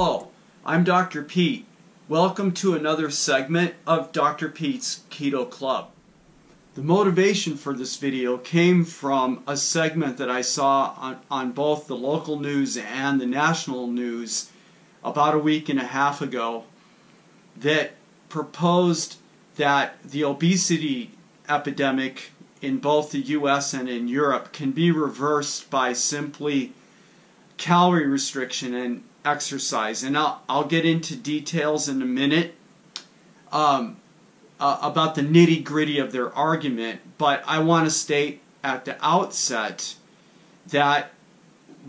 Hello, I'm Dr. Pete. Welcome to another segment of Dr. Pete's Keto Club. The motivation for this video came from a segment that I saw on both the local news and the national news about a week and a half ago that proposed that the obesity epidemic in both the US and in Europe can be reversed by simply calorie restriction and exercise, and I'll get into details in a minute about the nitty-gritty of their argument, but I want to state at the outset that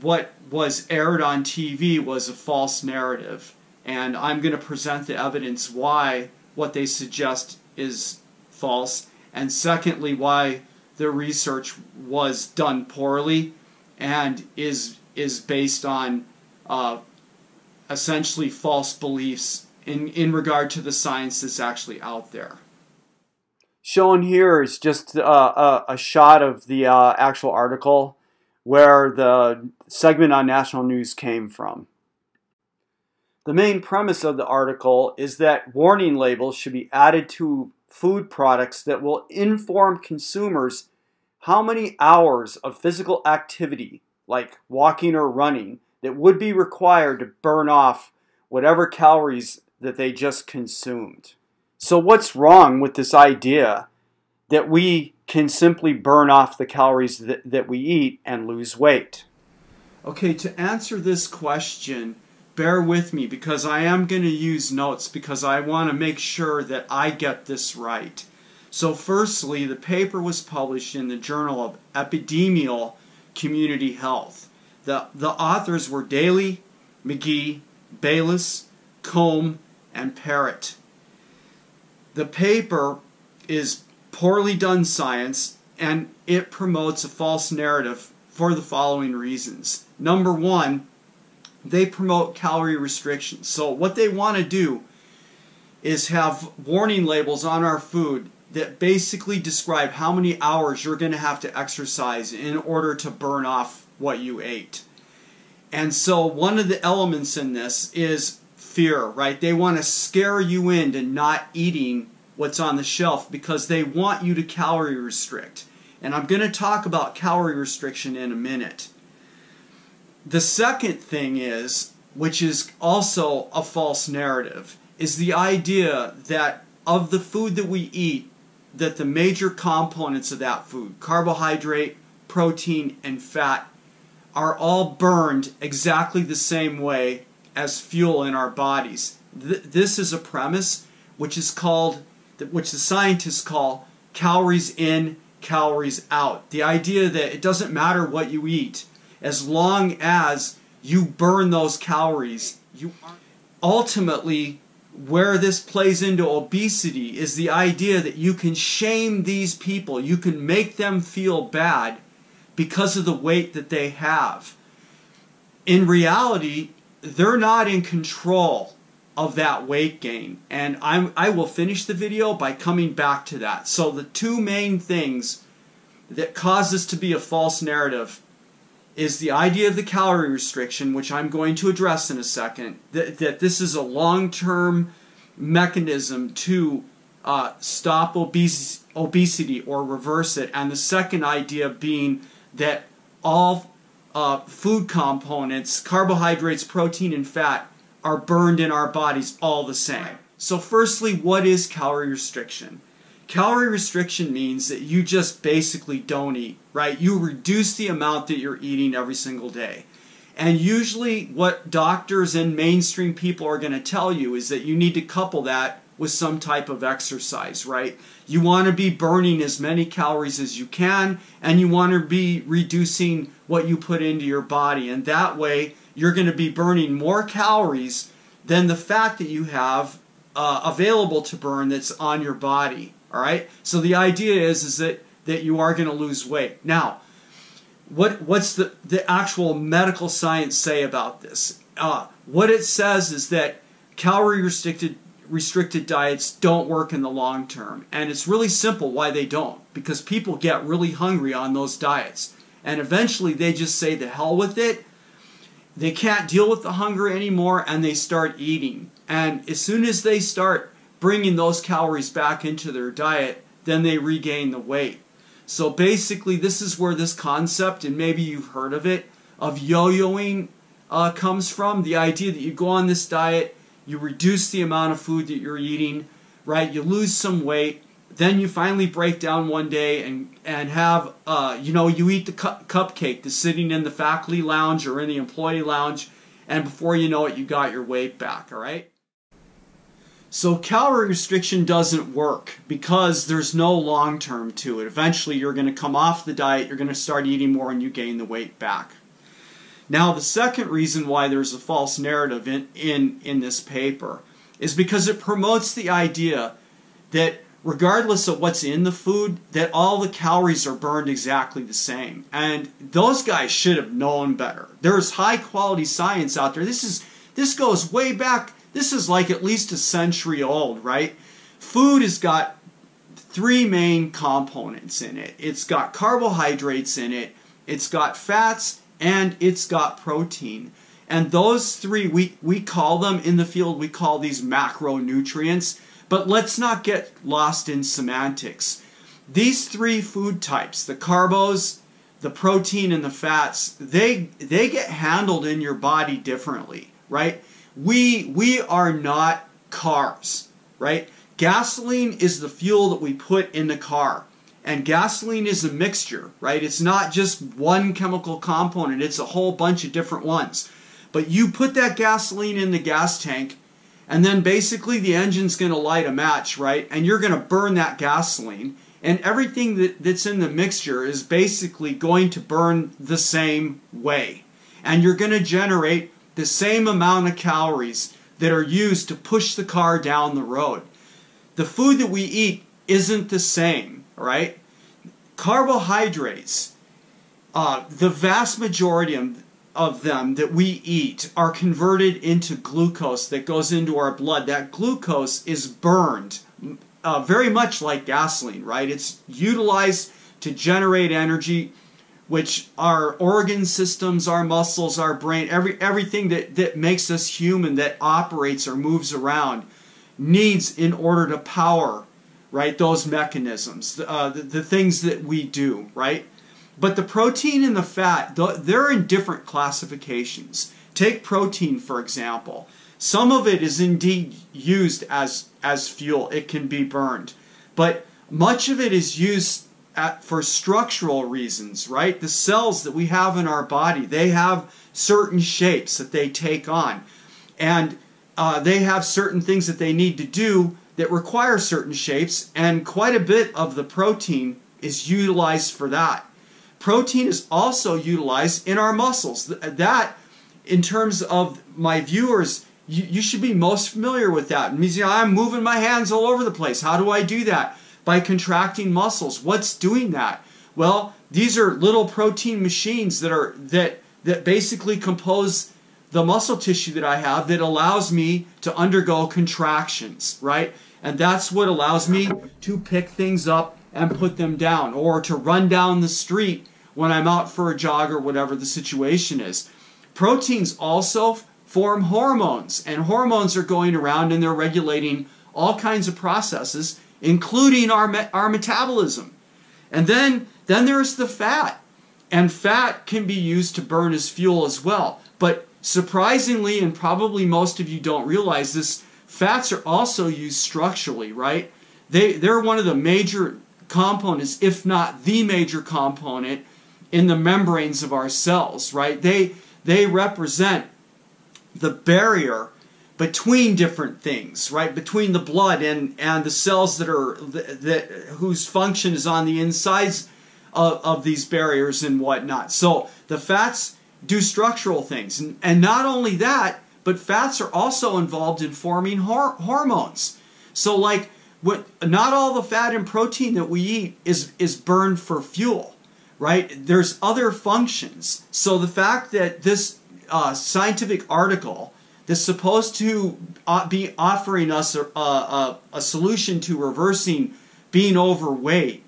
what was aired on TV was a false narrative, and I'm going to present the evidence why what they suggest is false, and secondly why their research was done poorly and is based on essentially false beliefs in regard to the science that's actually out there. Shown here is just a shot of the actual article where the segment on national news came from. The main premise of the article is that warning labels should be added to food products that will inform consumers how many hours of physical activity, like walking or running, that would be required to burn off whatever calories that they just consumed. So what's wrong with this idea that we can simply burn off the calories that we eat and lose weight? Okay, to answer this question, bear with me because I am going to use notes because I want to make sure that I get this right. So firstly, the paper was published in the Journal of Epidemiological Community Health. The authors were Daly, McGee, Bayless, Combe, and Parrott. The paper is poorly done science, and it promotes a false narrative for the following reasons. Number one, they promote calorie restrictions. So what they want to do is have warning labels on our food that basically describe how many hours you're going to have to exercise in order to burn off what you ate. And so one of the elements in this is fear, right? They want to scare you into not eating what's on the shelf because they want you to calorie restrict. And I'm going to talk about calorie restriction in a minute. The second thing is, which is also a false narrative, is the idea that of the food that we eat, that the major components of that food, carbohydrate, protein, and fat, are all burned exactly the same way as fuel in our bodies. This is a premise which is called, which the scientists call, calories in, calories out. The idea that it doesn't matter what you eat, as long as you burn those calories, you aren't. Ultimately, where this plays into obesity is the idea that you can shame these people, you can make them feel bad because of the weight that they have. In reality, they're not in control of that weight gain. And I will finish the video by coming back to that. So the two main things that cause this to be a false narrative is the idea of the calorie restriction, which I'm going to address in a second, that this is a long-term mechanism to stop obesity or reverse it. And the second idea being that all food components, carbohydrates, protein, and fat, are burned in our bodies all the same. So firstly, what is calorie restriction? Calorie restriction means that you just basically don't eat, right? You reduce the amount that you're eating every single day. And usually what doctors and mainstream people are going to tell you is that you need to couple that with some type of exercise, right? You want to be burning as many calories as you can, and you want to be reducing what you put into your body. And that way, you're going to be burning more calories than the fat that you have available to burn that's on your body, all right? So the idea is that you are going to lose weight. Now, what's the actual medical science say about this? What it says is that calorie-restricted diets don't work in the long term, and it's really simple why they don't, because people get really hungry on those diets and eventually they just say the hell with it They can't deal with the hunger anymore and they start eating. And as soon as they start bringing those calories back into their diet, then they regain the weight. So basically this is where this concept, and maybe you've heard of it, of yo-yoing comes from. The idea that you go on this diet, you reduce the amount of food that you're eating, right? You lose some weight, then you finally break down one day and have, you eat the cupcake that's sitting in the faculty lounge or in the employee lounge, and before you know it, you got your weight back, all right? So calorie restriction doesn't work because there's no long-term to it. Eventually, you're going to come off the diet, you're going to start eating more, and you gain the weight back. Now, the second reason why there's a false narrative in this paper is because it promotes the idea that regardless of what's in the food, that all the calories are burned exactly the same. And those guys should have known better. There's high-quality science out there. This goes way back. This is like at least a century old, right? Food has got three main components in it. It's got carbohydrates in it, it's got fats, and it's got protein. And those three, we call them in the field, we call these macronutrients. But let's not get lost in semantics. These three food types, the carbs, the protein, and the fats, they get handled in your body differently, right? We are not cars, right? Gasoline is the fuel that we put in the car. And gasoline is a mixture, right? It's not just one chemical component. It's a whole bunch of different ones. But you put that gasoline in the gas tank, and then basically the engine's going to light a match, right? And you're going to burn that gasoline. And everything that's in the mixture is basically going to burn the same way. And you're going to generate the same amount of calories that are used to push the car down the road. The food that we eat isn't the same, right? Carbohydrates, the vast majority of them that we eat are converted into glucose that goes into our blood. That glucose is burned very much like gasoline, right? It's utilized to generate energy, which our organ systems, our muscles, our brain, everything that makes us human, that operates or moves around, needs in order to power, right, those mechanisms, the things that we do, right? But the protein and the fat, they're in different classifications. Take protein, for example. Some of it is indeed used as fuel. It can be burned. But much of it is used for structural reasons, right? The cells that we have in our body, they have certain shapes that they take on. And they have certain things that they need to do that require certain shapes. And quite a bit of the protein is utilized for that. Protein is also utilized in our muscles. That, in terms of my viewers, you should be most familiar with that. It means, I'm moving my hands all over the place. How do I do that? By contracting muscles. What's doing that? Well, these are little protein machines that basically compose the muscle tissue that I have that allows me to undergo contractions, right? And that's what allows me to pick things up and put them down, or to run down the street when I'm out for a jog or whatever the situation is. Proteins also form hormones, and hormones are going around and they're regulating all kinds of processes, including our metabolism. And then there's the fat, and fat can be used to burn as fuel as well. But surprisingly, and probably most of you don't realize this, fats are also used structurally, right? They're one of the major components, if not the major component, in the membranes of our cells, right? They represent the barrier between different things, right? Between the blood and the cells whose function is on the insides of these barriers and whatnot. So the fats do structural things, and not only that, but fats are also involved in forming hormones. So like, not all the fat and protein that we eat is burned for fuel, right? There's other functions. So the fact that this scientific article that's supposed to be offering us a solution to reversing being overweight,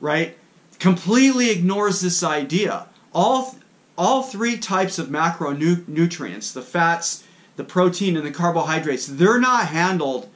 right, completely ignores this idea. All all three types of macronutrients, the fats, the protein, and the carbohydrates, they're not handled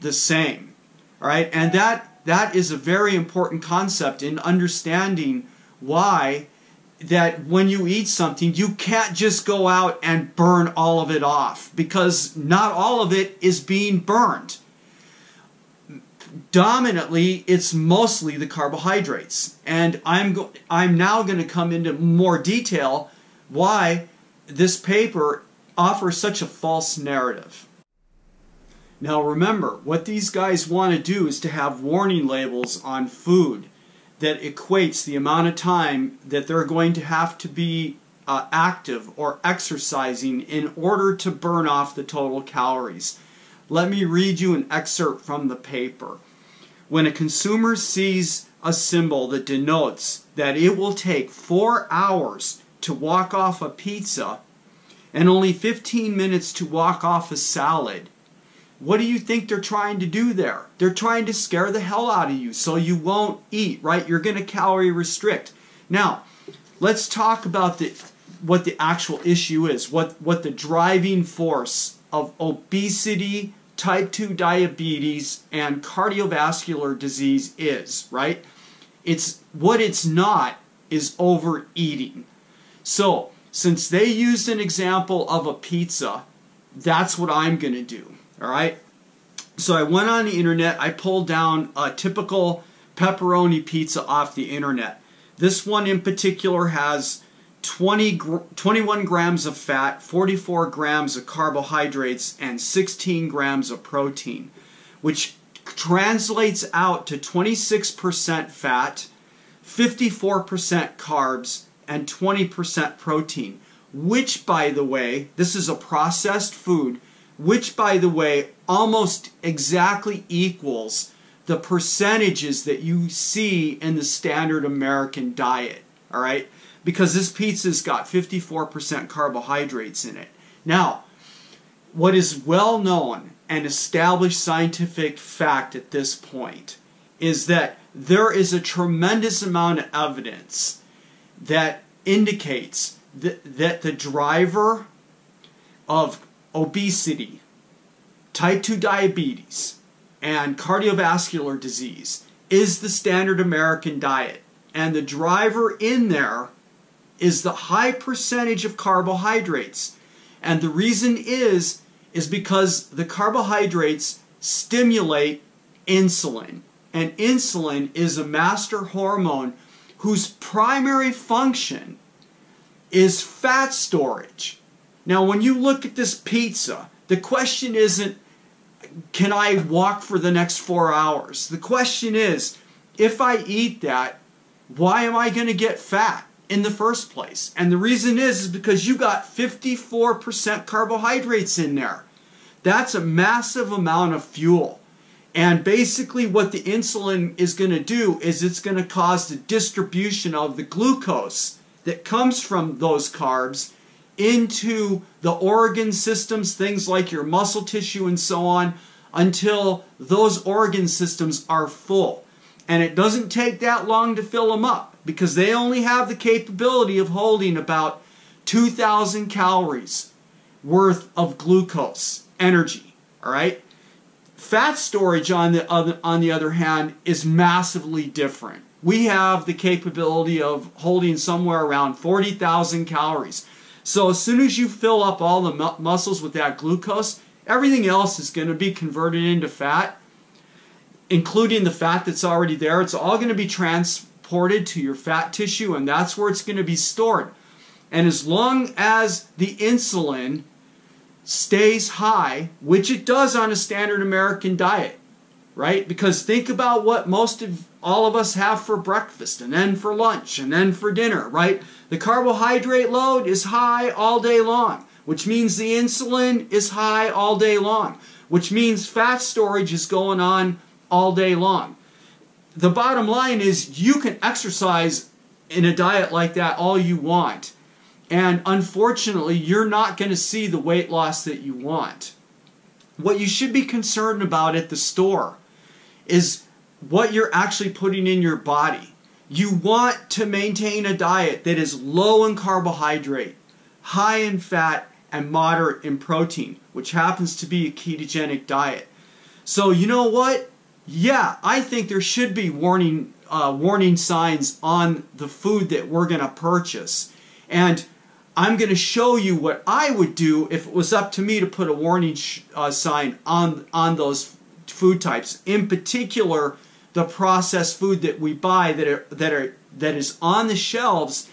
the same. All right? And that is a very important concept in understanding why that when you eat something, you can't just go out and burn all of it off, because not all of it is being burned. Dominantly, it's mostly the carbohydrates, and I'm now going to come into more detail why this paper offers such a false narrative. Now remember, what these guys want to do is to have warning labels on food that equates the amount of time that they're going to have to be active or exercising in order to burn off the total calories. Let me read you an excerpt from the paper. When a consumer sees a symbol that denotes that it will take 4 hours to walk off a pizza and only 15 minutes to walk off a salad, what do you think they're trying to do there? They're trying to scare the hell out of you so you won't eat, right? You're going to calorie restrict. Now, let's talk about what the actual issue is, what the driving force of obesity, type 2 diabetes, and cardiovascular disease is, right? What it's not is overeating. So, since they used an example of a pizza, that's what I'm going to do. All right, so I went on the internet, I pulled down a typical pepperoni pizza off the internet. This one in particular has 21 grams of fat, 44 grams of carbohydrates, and 16 grams of protein, which translates out to 26% fat, 54% carbs, and 20% protein, which, by the way, this is a processed food, which, by the way, almost exactly equals the percentages that you see in the standard American diet, all right? Because this pizza's got 54% carbohydrates in it. Now, what is well-known and established scientific fact at this point is that there is a tremendous amount of evidence that indicates that the driver of obesity, type 2 diabetes, and cardiovascular disease is the standard American diet. And the driver in there is the high percentage of carbohydrates. And the reason is because the carbohydrates stimulate insulin. And insulin is a master hormone whose primary function is fat storage. Now, when you look at this pizza, the question isn't, can I walk for the next 4 hours? The question is, if I eat that, why am I going to get fat in the first place? And the reason is because you got 54% carbohydrates in there. That's a massive amount of fuel. And basically what the insulin is going to do is it's going to cause the distribution of the glucose that comes from those carbs into the organ systems, things like your muscle tissue and so on, until those organ systems are full. And it doesn't take that long to fill them up, because they only have the capability of holding about 2,000 calories worth of glucose energy, all right? Fat storage, on the other hand, is massively different. We have the capability of holding somewhere around 40,000 calories. So as soon as you fill up all the muscles with that glucose, everything else is going to be converted into fat, including the fat that's already there. It's all going to be transported to your fat tissue, and that's where it's going to be stored. And as long as the insulin stays high, which it does on a standard American diet, right? Because think about what most of all of us have for breakfast, and then for lunch, and then for dinner, right? The carbohydrate load is high all day long, which means the insulin is high all day long, which means fat storage is going on all day long. The bottom line is you can exercise in a diet like that all you want, and unfortunately, you're not going to see the weight loss that you want. What you should be concerned about at the store is what you're actually putting in your body. You want to maintain a diet that is low in carbohydrate, high in fat, and moderate in protein, which happens to be a ketogenic diet. So you know what? Yeah, I think there should be warning signs on the food that we're going to purchase. And I'm going to show you what I would do if it was up to me to put a warning sign on those food types. In particular, the processed food that we buy that is on the shelves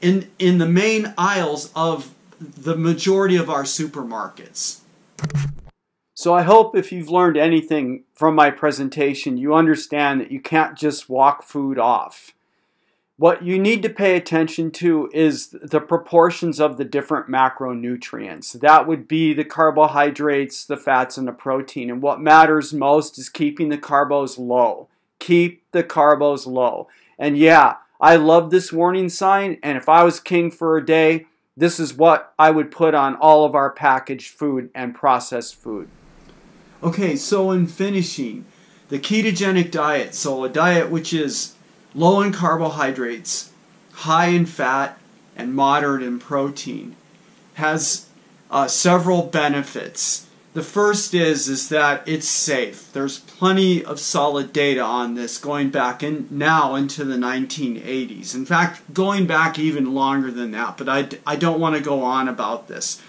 in the main aisles of the majority of our supermarkets. So I hope if you've learned anything from my presentation, you understand that you can't just walk food off. What you need to pay attention to is the proportions of the different macronutrients. That would be the carbohydrates, the fats, and the protein. And what matters most is keeping the carbs low. Keep the carbs low. And yeah, I love this warning sign, and if I was king for a day, this is what I would put on all of our packaged food and processed food. Okay, so in finishing, the ketogenic diet, so a diet which is low in carbohydrates, high in fat, and moderate in protein, has several benefits. The first is that it's safe. There's plenty of solid data on this going back into the 1980s. In fact, going back even longer than that, but I don't want to go on about this.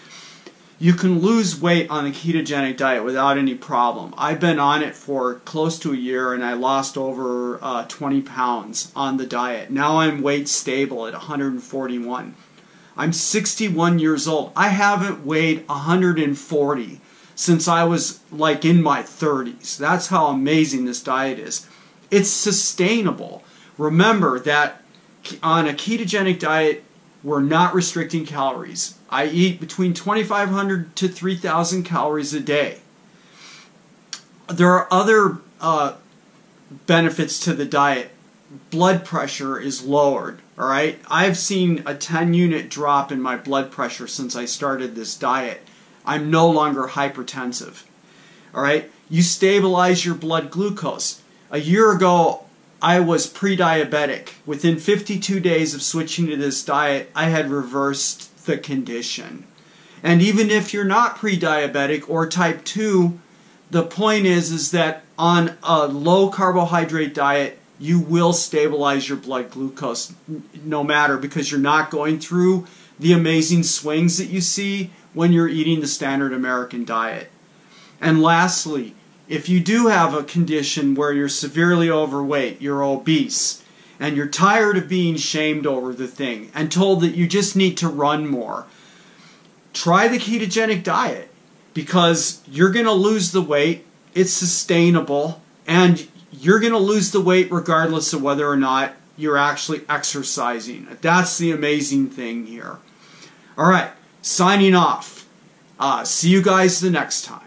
You can lose weight on a ketogenic diet without any problem. I've been on it for close to a year, and I lost over 20 pounds on the diet. Now I'm weight stable at 141. I'm 61 years old. I haven't weighed 140. Since I was like in my 30s. That's how amazing this diet is. It's sustainable. Remember that on a ketogenic diet, we're not restricting calories. I eat between 2,500 to 3,000 calories a day. There are other benefits to the diet. Blood pressure is lowered, all right? I've seen a 10-unit drop in my blood pressure since I started this diet. I'm no longer hypertensive. All right? You stabilize your blood glucose. A year ago, I was pre-diabetic. Within 52 days of switching to this diet, I had reversed the condition. And even if you're not pre-diabetic or type 2, the point is that on a low carbohydrate diet, you will stabilize your blood glucose no matter, because you're not going through the amazing swings that you see when you're eating the standard American diet. And lastly, if you do have a condition where you're severely overweight, you're obese, and you're tired of being shamed over the thing and told that you just need to run more, try the ketogenic diet, because you're going to lose the weight, it's sustainable, and you're going to lose the weight regardless of whether or not you're actually exercising. That's the amazing thing here. All right. Signing off. See you guys the next time.